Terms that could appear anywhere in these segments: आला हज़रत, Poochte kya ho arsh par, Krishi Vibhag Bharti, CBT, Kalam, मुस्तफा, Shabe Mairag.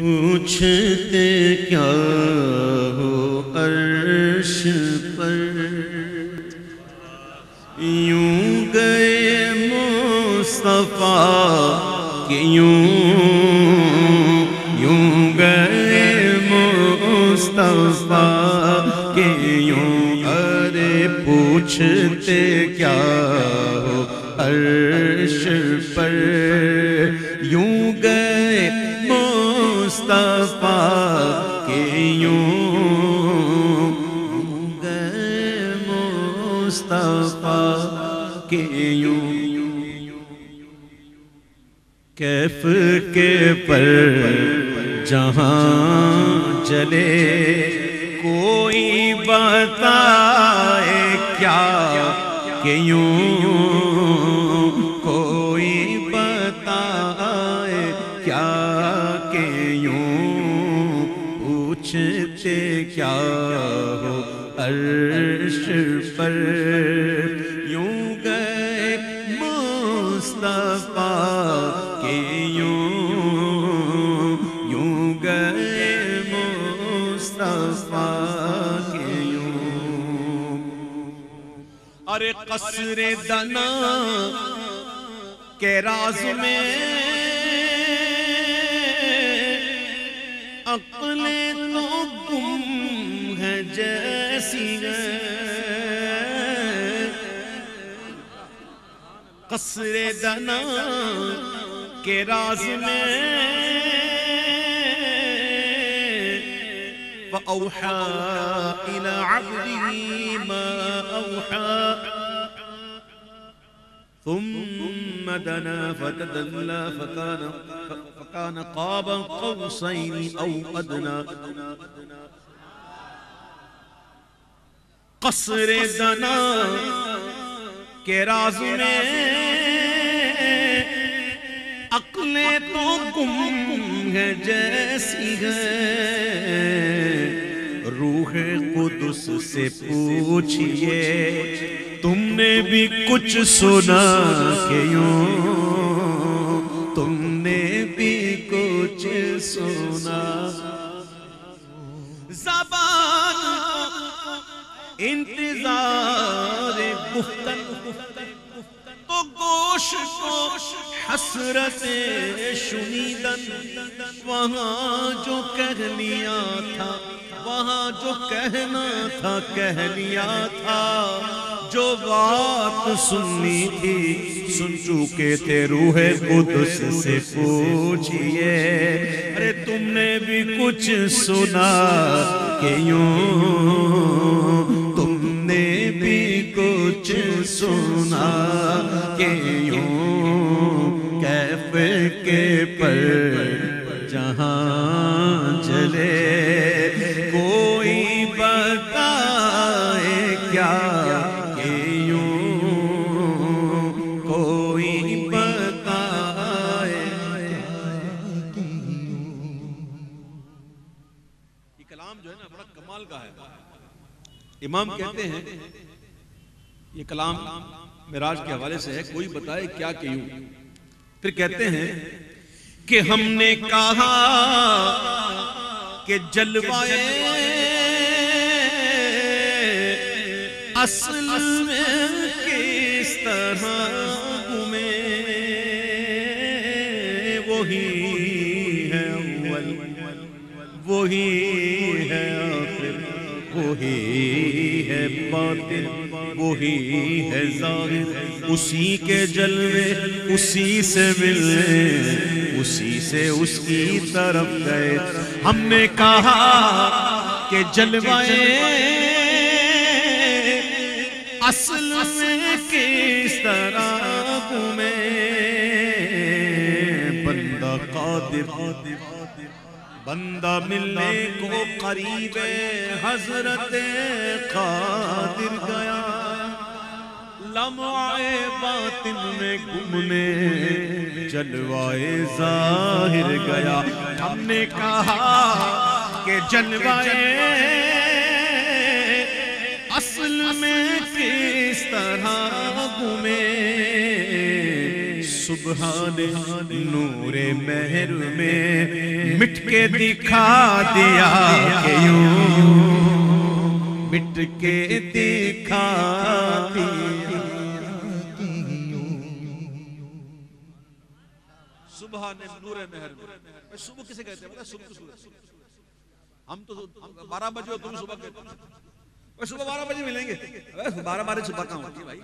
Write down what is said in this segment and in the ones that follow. पूछते क्या हो अर्श पर, यूं गए मुस्तफा के यूं गए मुस्तफा के यूं। अरे पूछते क्या हो अर्श पर, यूं गए मुस्तफा के यूं गए मुस्तफा के यूं। कैफ के पर जहाँ जले कोई बताए क्या के यूं, कोई बताए क्या के यूं। पूछते क्या हो अर्श पर, यूं गए मुस्तफा के यूं गए मुस्तफा के यूं। अरे कसरे दना के राज में अक्ले तो गुम है जैसी कसरे दना के राज में औहा इला अब्दी मा औहा थुम्म दना फतदल्ला फकान क़ाब क़ौसैन औ अदना। कसरे दना के राज में अक्ले तो गुम है जैसी है, रूह कुदस से पूछिए तुमने भी कुछ सुना के यूं, तुमने भी कुछ सुना। ज़बान इंतजार गुफ्तन तो गोश को हसरत शुनीदन, वहाँ जो कह लिया था, वहाँ जो कहना था कह लिया था, जो बात सुननी थी सुन चुके थे। रूहे कुदस से पूछिए अरे तुमने भी कुछ सुना के यूं, तुमने भी कुछ सुना के यूं। कैफ के पर जहाँ जले कोई बताए क्या के यूं, कोई बताए के यूं। ये कलाम जो है ना बड़ा कमाल का है। इमाम कहते हैं ये कलाम मेराज के हवाले से है, कोई बताए क्या के यूं। फिर कहते हैं कि हमने कहा कि जलवाए असल में किस तरह में वही है अव्वल वही है आखिर वही है बातिन वही है जाहिर, उसी के जलवे उसी से मिले उसी से उसकी तरफ गए। हमने कहा कि जलवाए असल में किस तरह में बंदा कादिर बंदा मिलने को करीब हजरत कादिर गया। लम्हाए बातिन में घूमने जलवाए जाहिर गया। हमने कहा कि जलवाए असल में किस तरह घूमे, सुबहाने नूरे महर में मिट के दिखा दिया के यूं मिट के दिखा दिया के यूं सुबहाने नूरे महर में। सुबह किसे कहते हैं? सुबह हम तो 12 बजे हो तुम सुबह कहते हो। सुबह 12 बजे मिलेंगे, 12 बजे सुबह कहाँ होती है भाई?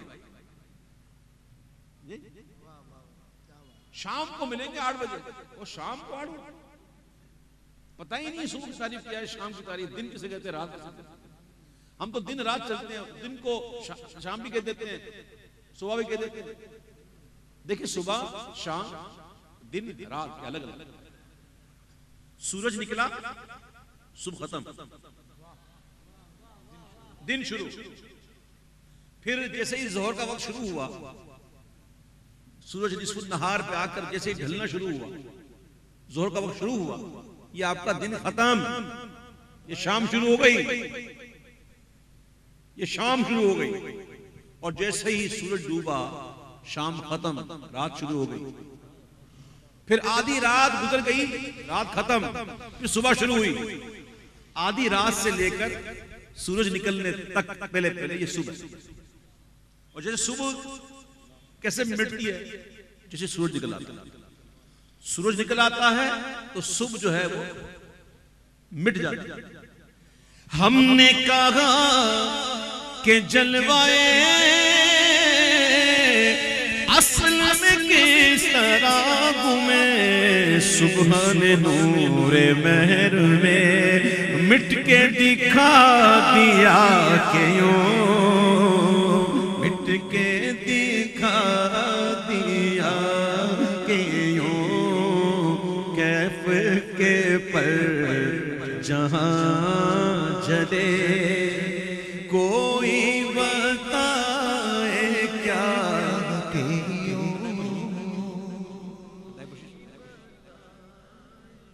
शाम को मिलेंगे 8 बजे। वो शाम को 8 बजे पता ही नहीं सुबह की तारीफ क्या है, शाम की तारीफ। दिन किसे कहते हैं? रात। हम तो दिन रात चलते हैं, दिन को शाम भी कह देते हैं, सुबह भी कह देते हैं। देखिए सुबह, शाम, दिन, रात अलग अलग। सूरज निकला, सुबह खत्म, दिन शुरू। फिर जैसे ही जोहर का वक्त शुरू हुआ, सूरज निस्फ़ुल नहार पे आकर जैसे ही ढलना शुरू हुआ, जोहर का वक्त शुरू हुआ, ये आपका दिन खत्म, ये शाम शुरू हो गई, ये शाम शुरू हो गई। और जैसे ही सूरज डूबा, शाम खत्म, रात शुरू हो गई। फिर आधी रात गुजर गई, रात खत्म, फिर सुबह शुरू हुई। आधी रात से लेकर सूरज निकलने तक पहले पहले ये सुबह। और जैसे सुबह कैसे मिटती है? जैसे सूरज निकल आता है। सूरज निकल आता है तो सुबह जो है वो मिट जाती है। हमने कहा कि जलवाए असल में किस तरह में सुबहाने नूरे महर में मिट के दिखा दिया के यूं मिट के दिखा दिया के यूं कैफ के पर जहां जले कोई बताए क्या के यूं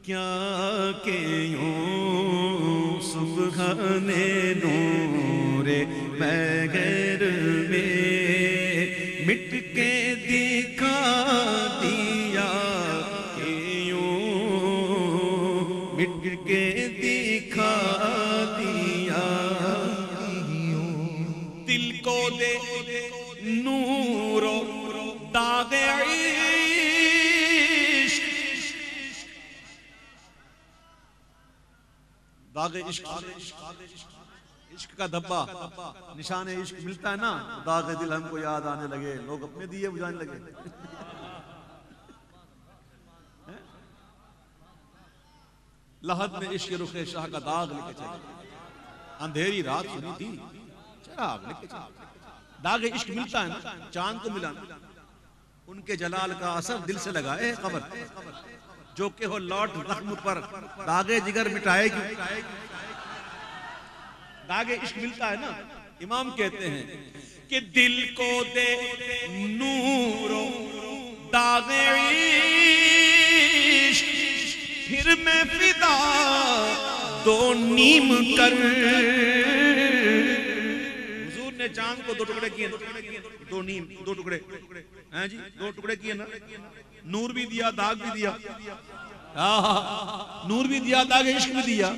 क्या के यूं सुबहाने नूरे महर में मिट के दिखा दिया के यूं मिट के दिखा दिया दिल को दे नूरो दागे दागे इश्क, इश्क का धब्बा निशाने इश्क मिलता है ना, दागे दिल हमको याद आने लगे, लोग अपने दिए बुझाने लगे। लहद में इश्क रुखे शाह का दाग लेके चला, अंधेरी रात सुनी थी चराग लेके चला। दागे इश्क मिलता है ना, चांद को मिला, उनके जलाल का असर दिल से लगा। ए खबर जो के हो लौट रख्म पर दागे जिगर मिटाएगी। दागे इश्क मिलता है ना। इमाम कहते हैं कि दिल को दे नूरों दागे इश्क फिर मैं फिदा दो नीम कर। हुजूर ने चांद को 2 टुकड़े किए, 2 नीम 2 टुकड़े हैं जी, 2 टुकड़े किए ना। नूर भी दिया, दाग भी दिया। नूर भी दिया, दाग इश्क भी दिया।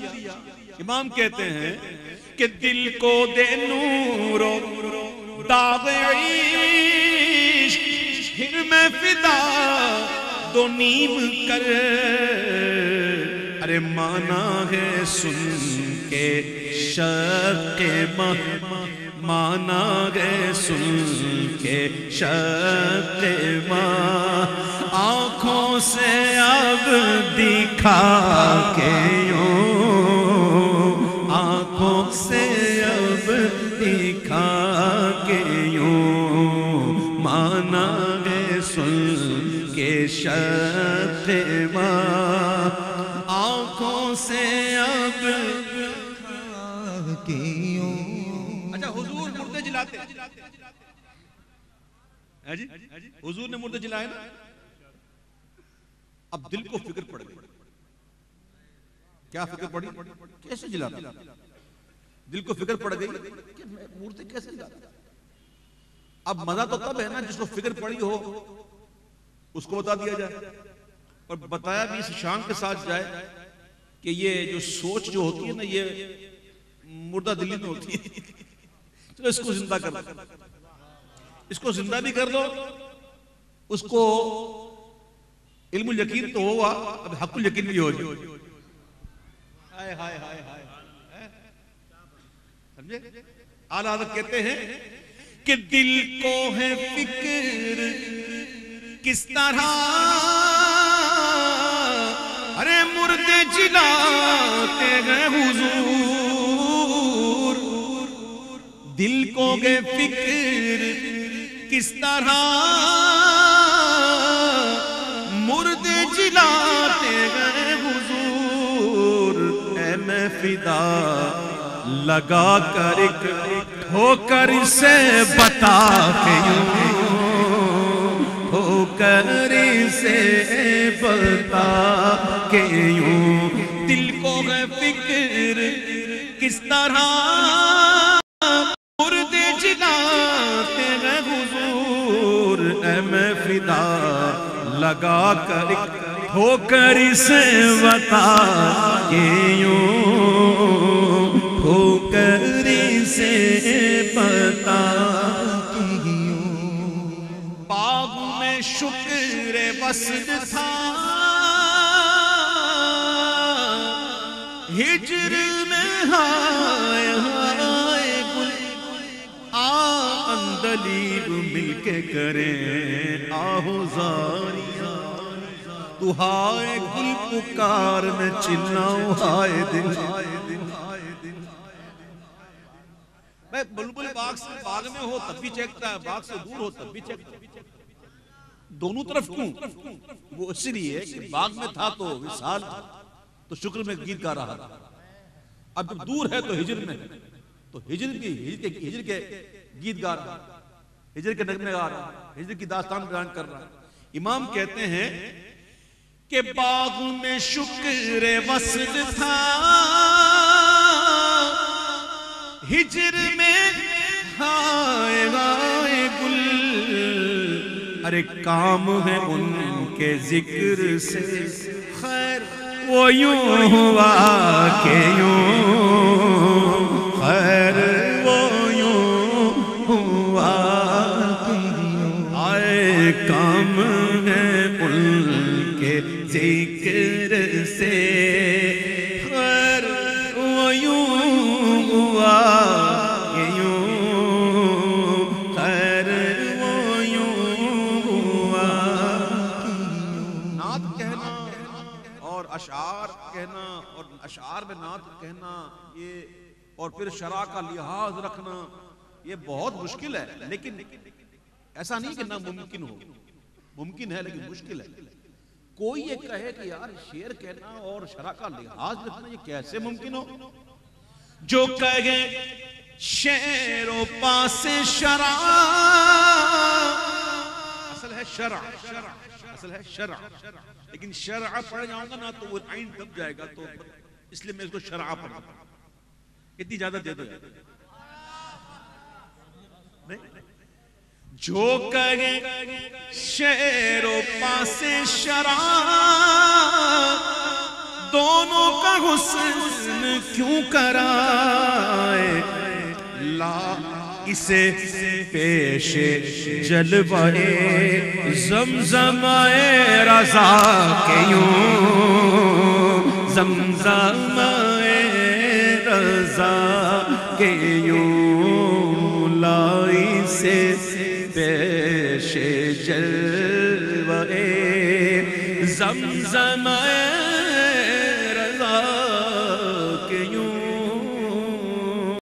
इमाम कहते हैं कि दिल को दे नूरो दाग इश्क फिर मैं फिदा दो नीम कर। अरे माना है सुन के शक मह, माना गए सुन के शक मां, आंखों से अब दिखा के यूं आंखों से अब दिखा के यूं, माना गए सुन के शक मां, आंखों से अब दिखा के यूं। हुजूर मुर्दे जलाते हैं जी, हुजूर ने मुर्दे जलाए ना। अब दिल को फिक्र पड़ गई। क्या फिक्र पड़ी? कैसे जलाते? दिल को फिक्र पड़ गई कि मुर्दे कैसे जलाते। अब मजा तो तब है ना जिसको फिक्र पड़ी हो उसको बता दिया जाए, और बताया भी इस शान के साथ जाए कि ये जो सोच जो होती है ना, ये मुर्दा दिली में होती है। चलो इसको जिंदा कर दो, इसको जिंदा भी कर दो, उसको इल्मुल यकीन तो होगा, अब हकुल यकीन भी हो जाए। हाय हाय हाय हाय, समझे? आला हज़रत कहते हैं कि दिल को है फिक्र किस तरह, अरे मुर्दे जिलाते हैं हुजूर, दिल को है फिक्र किस तरह, मुर्दे जिलाते हैं हुजूर, मैं फिदा लगा कर होकर से बता के यूं, होकर से बता के यूं, दिल को है फिक्र किस तरह, मुर्दे जिलाते हैं हुजूर, मैं फिदा लगा कर होकर से बता के यूं, होकर से पता क्यों। बाग में शुक्र वस्द था, हिजर में हाय हाय गुल, आ अंदलीब मिलके करें आहुजारिया, तू हाय गुल पुकार में चिल्लाऊं हाय दिल, बुलबुल बाग से बाग में हो तब भी चेकता है, बाग से दूर हो तब भी चेकता है, दोनों तरफ क्यों? वो इसलिए कि बाग में था तो विशाल था तो शुक्र में गीत गा रहा था, अब जब दूर है तो हिजर में, तो हिजर के गीत गा रहा, हिजर के नगमे गा रहा, हिजर की दास्तान बयान कर रहा। इमाम कहते हैं कि बाग में शुक्र वस्द था, हिजर में हाय हाय गुल, अरे काम है उनके जिक्र से खैर वो यूं हुआ के यूं, खैर वो यूं हुआ के यूं, आए काम है उनके जिक्र से खैर वो यूं हुआ अशार कहना और अशार में नात कहना ये, और फिर शरा का लिहाज रखना, ये बहुत मुश्किल है। लेकिन ऐसा नहीं कि नामुमकिन हो, मुमकिन है लेकिन मुश्किल है। कोई ये कहे कि यार शेर कहना और शरा का लिहाज रखना ये कैसे मुमकिन हो? जो कहे शेरों पास शरा, असल है शरा, असल है शरा, लेकिन शरा पढ़ जाऊंगा ना तो वो आइन दब जाएगा, तो इसलिए मैं इसको शरा पढ़, इतनी ज्यादा दे दो। जो कहे शेरों पास शरा, दोनों का हुस्न क्यों कराए, ला इसे पेशे जलवाए ज़मज़माए रज़ा के यूं, ज़मज़माए रज़ा के यूं, ला इसे पेशे जलवाए ज़मज़माए